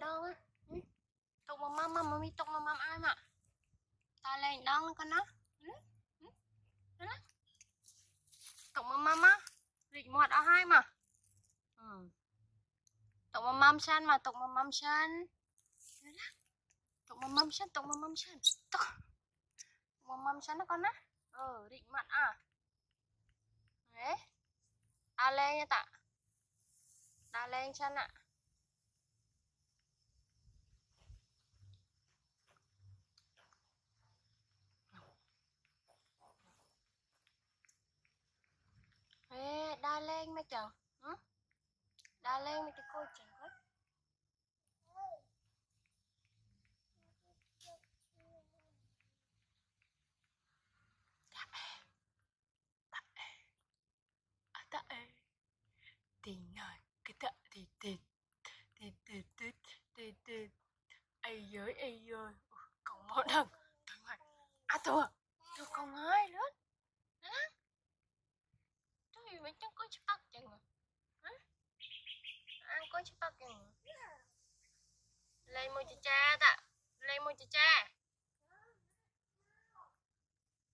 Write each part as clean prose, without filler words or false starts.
Đâu á, tụi mà mi tụi mầm ai mà, ta lên đón con nó, tụi mầm á, rịt mọt ở hai mà, tụi mầm san mà tụi mầm san nó con á, rịt mọt à, đấy, ta lên nha ta, ta lên san ạ. Đa lên mấy chồng, đa lên mấy cái cô chồng hết. Tạ ê, tình nói cái tạ thì tịt, ai giới, còn một thằng, tôi mày, tôi còn hai nữa. Mình chẳng có chút tóc chừng hả? Ăn có chút tóc chừng lên môi chị cha ta, lên môi chị cha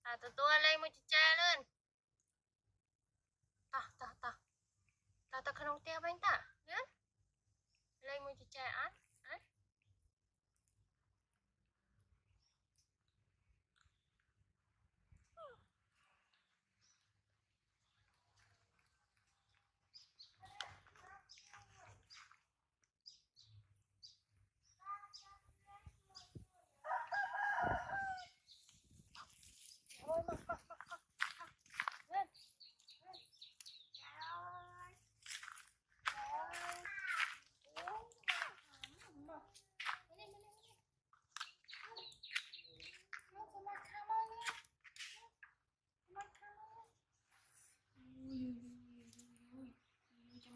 à, tụi tôi lên môi chị cha luôn ta không tiêu bánh ta nhá, lên môi chị cha á.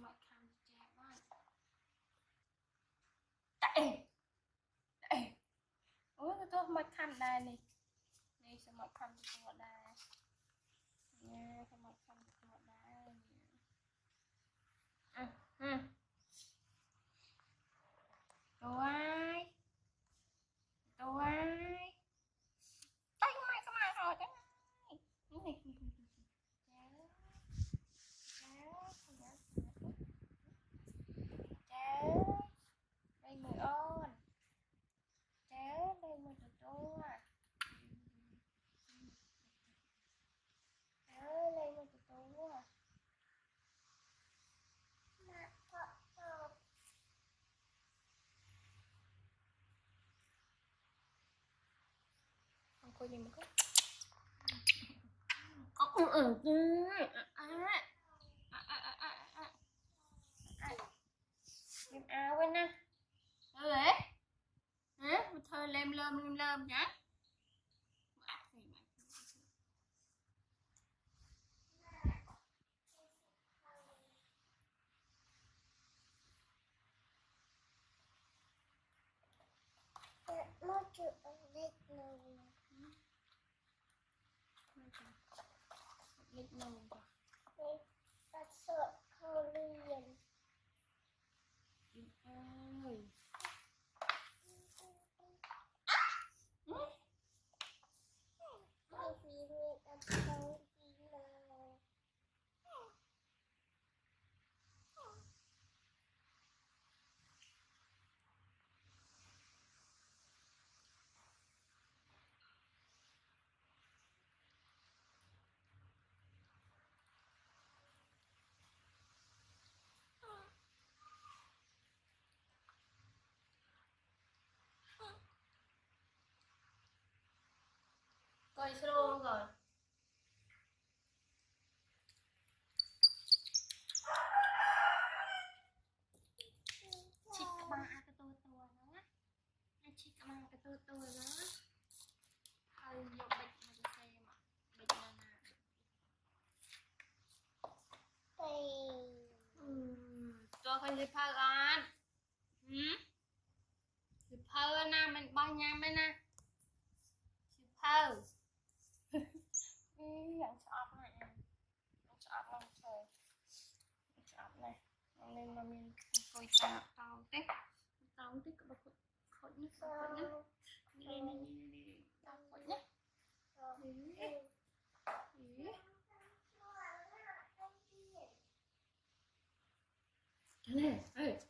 What kind of jam was it? Hey! Ủa, cái thuốc mật khăn đây này. Đây sẽ mật khăn của đây. Nha, cái mật khăn của đây. Tôi. Tay của mày rồi đấy. Này. Đây mười ôn. Cháu đây mười tuổi. Cháu đây mười tuổi. Mặt cọ cọ. Không có gì mà có. Em ao quên nè. Thôi lễ. Hả? Thôi lem lơm nhá. Mất chữ lết nồng. Lết nồng. Lết sợ khô liền. Coi sơ luôn rồi. Chị các bạn ăn cái tôi nó. Chị các bạn ăn cái tôi nó. Hơi nhiều bệnh mà tôi xem ạ. Bệnh là nào? Tôi phải đi phơi con. Đi phơi nè, mình bao nhằm đây nè. Đi phơi. Anh chọc này, anh chọc này, anh lên mà mình coi sao tao tết các bạn khỏi nhé, đi tao khỏi nhé, đi.